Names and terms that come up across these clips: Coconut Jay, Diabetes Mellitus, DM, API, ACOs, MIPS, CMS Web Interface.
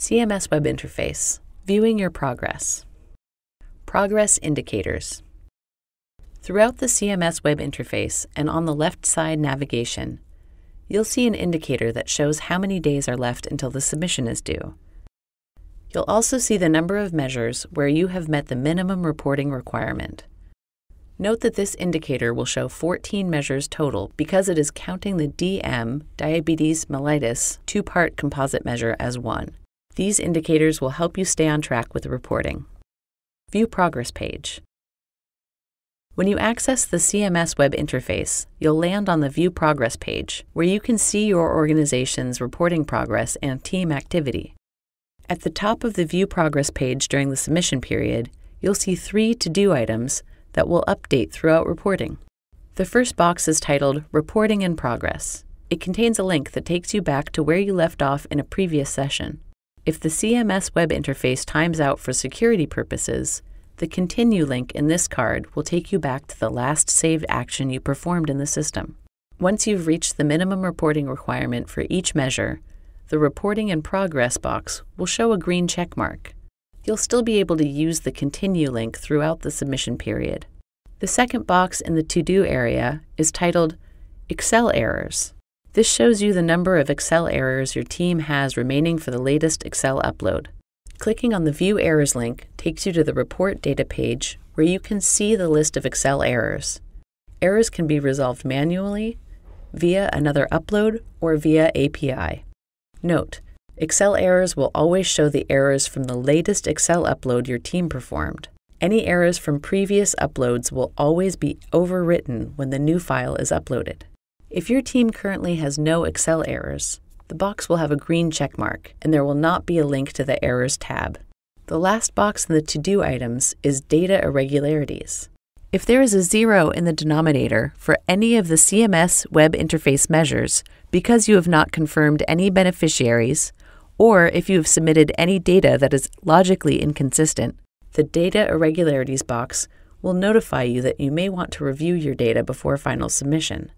CMS Web Interface, viewing your progress. Progress indicators. Throughout the CMS Web Interface and on the left side navigation, you'll see an indicator that shows how many days are left until the submission is due. You'll also see the number of measures where you have met the minimum reporting requirement. Note that this indicator will show 14 measures total because it is counting the DM, Diabetes Mellitus, two-part composite measure as one. These indicators will help you stay on track with the reporting. View progress page. When you access the CMS Web Interface, you'll land on the View Progress page, where you can see your organization's reporting progress and team activity. At the top of the View Progress page during the submission period, you'll see 3 to-do items that will update throughout reporting. The first box is titled Reporting in Progress. It contains a link that takes you back to where you left off in a previous session. If the CMS Web Interface times out for security purposes, the Continue link in this card will take you back to the last saved action you performed in the system. Once you've reached the minimum reporting requirement for each measure, the Reporting in Progress box will show a green check mark. You'll still be able to use the Continue link throughout the submission period. The second box in the To-Do area is titled Excel Errors. This shows you the number of Excel errors your team has remaining for the latest Excel upload. Clicking on the View Errors link takes you to the Report Data page, where you can see the list of Excel errors. Errors can be resolved manually, via another upload, or via API. Note, Excel errors will always show the errors from the latest Excel upload your team performed. Any errors from previous uploads will always be overwritten when the new file is uploaded. If your team currently has no Excel errors, the box will have a green check mark, and there will not be a link to the Errors tab. The last box in the To-Do items is Data Irregularities. If there is a 0 in the denominator for any of the CMS Web Interface measures because you have not confirmed any beneficiaries, or if you have submitted any data that is logically inconsistent, the Data Irregularities box will notify you that you may want to review your data before final submission.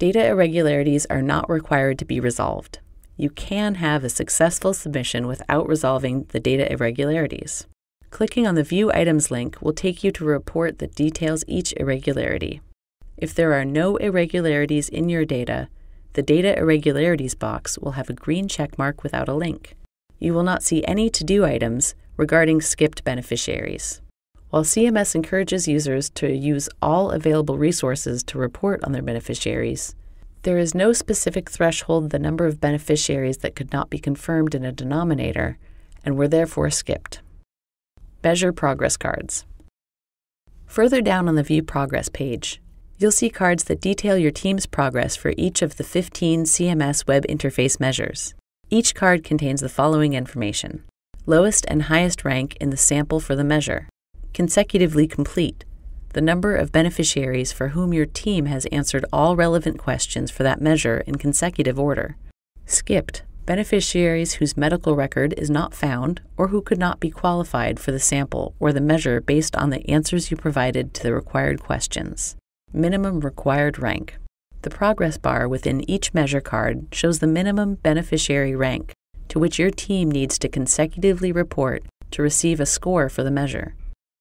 Data irregularities are not required to be resolved. You can have a successful submission without resolving the data irregularities. Clicking on the View Items link will take you to a report that details each irregularity. If there are no irregularities in your data, the Data Irregularities box will have a green check mark without a link. You will not see any to-do items regarding skipped beneficiaries. While CMS encourages users to use all available resources to report on their beneficiaries, there is no specific threshold the number of beneficiaries that could not be confirmed in a denominator and were therefore skipped. Measure progress cards. Further down on the View Progress page, you'll see cards that detail your team's progress for each of the 15 CMS Web Interface measures. Each card contains the following information: lowest and highest rank in the sample for the measure, consecutively complete, the number of beneficiaries for whom your team has answered all relevant questions for that measure in consecutive order, skipped, beneficiaries whose medical record is not found or who could not be qualified for the sample or the measure based on the answers you provided to the required questions, minimum required rank. The progress bar within each measure card shows the minimum beneficiary rank to which your team needs to consecutively report to receive a score for the measure.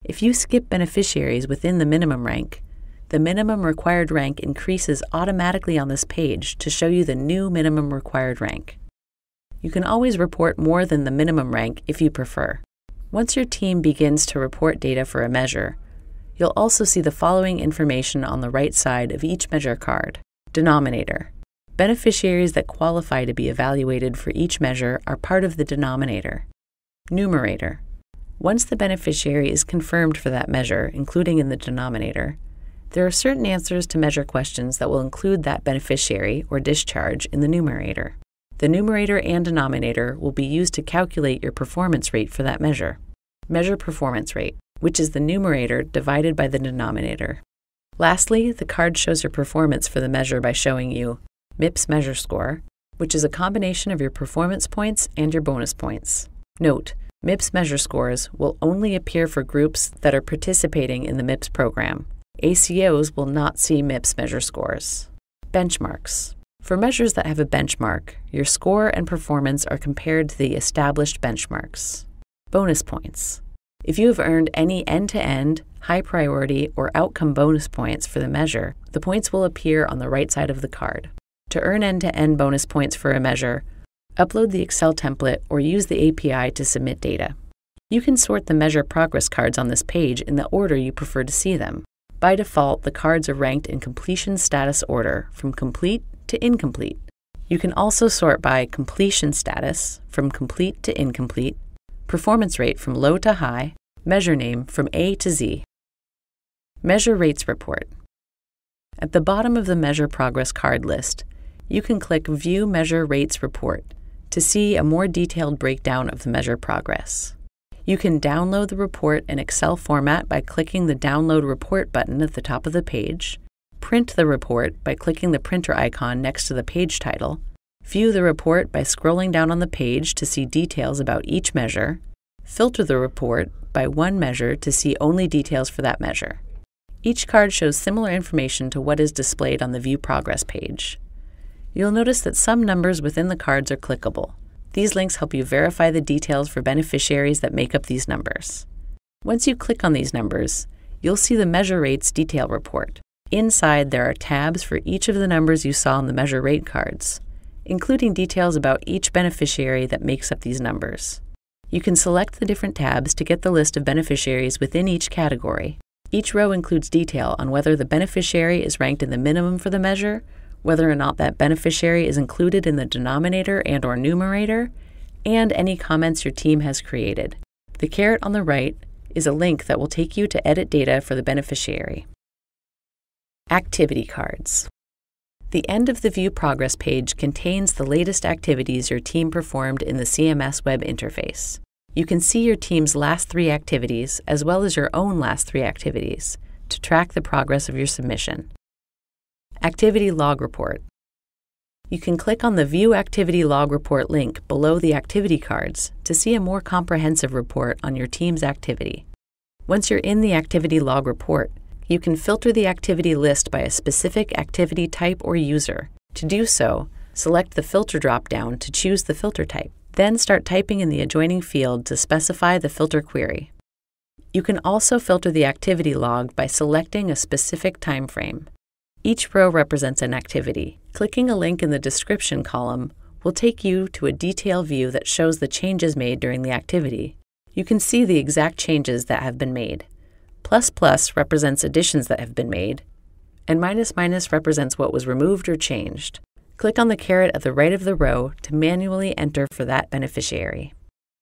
If you skip beneficiaries within the minimum rank, the minimum required rank increases automatically on this page to show you the new minimum required rank. You can always report more than the minimum rank if you prefer. Once your team begins to report data for a measure, you'll also see the following information on the right side of each measure card. Denominator. Beneficiaries that qualify to be evaluated for each measure are part of the denominator. Numerator. Once the beneficiary is confirmed for that measure, including in the denominator, there are certain answers to measure questions that will include that beneficiary or discharge in the numerator. The numerator and denominator will be used to calculate your performance rate for that measure. Measure performance rate, which is the numerator divided by the denominator. Lastly, the card shows your performance for the measure by showing you MIPS measure score, which is a combination of your performance points and your bonus points. Note, MIPS measure scores will only appear for groups that are participating in the MIPS program. ACOs will not see MIPS measure scores. Benchmarks. For measures that have a benchmark, your score and performance are compared to the established benchmarks. Bonus points. If you have earned any end-to-end, high priority, or outcome bonus points for the measure, the points will appear on the right side of the card. To earn end-to-end bonus points for a measure, upload the Excel template or use the API to submit data. You can sort the measure progress cards on this page in the order you prefer to see them. By default, the cards are ranked in completion status order from complete to incomplete. You can also sort by completion status from complete to incomplete, performance rate from low to high, measure name from A to Z. Measure rates report. At the bottom of the measure progress card list, you can click View Measure Rates Report to see a more detailed breakdown of the measure progress. You can download the report in Excel format by clicking the Download Report button at the top of the page, print the report by clicking the printer icon next to the page title, view the report by scrolling down on the page to see details about each measure, filter the report by one measure to see only details for that measure. Each card shows similar information to what is displayed on the View Progress page. You'll notice that some numbers within the cards are clickable. These links help you verify the details for beneficiaries that make up these numbers. Once you click on these numbers, you'll see the Measure Rates Detail Report. Inside, there are tabs for each of the numbers you saw on the measure rate cards, including details about each beneficiary that makes up these numbers. You can select the different tabs to get the list of beneficiaries within each category. Each row includes detail on whether the beneficiary is ranked in the minimum for the measure, whether or not that beneficiary is included in the denominator and/or numerator, and any comments your team has created. The caret on the right is a link that will take you to edit data for the beneficiary. Activity cards. The end of the View Progress page contains the latest activities your team performed in the CMS Web Interface. You can see your team's last three activities, as well as your own last three activities, to track the progress of your submission. Activity Log Report. You can click on the View Activity Log Report link below the activity cards to see a more comprehensive report on your team's activity. Once you're in the Activity Log Report, you can filter the activity list by a specific activity type or user. To do so, select the filter drop-down to choose the filter type. Then start typing in the adjoining field to specify the filter query. You can also filter the activity log by selecting a specific time frame. Each row represents an activity. Clicking a link in the description column will take you to a detail view that shows the changes made during the activity. You can see the exact changes that have been made. ++ represents additions that have been made, and -- represents what was removed or changed. Click on the caret at the right of the row to manually enter for that beneficiary.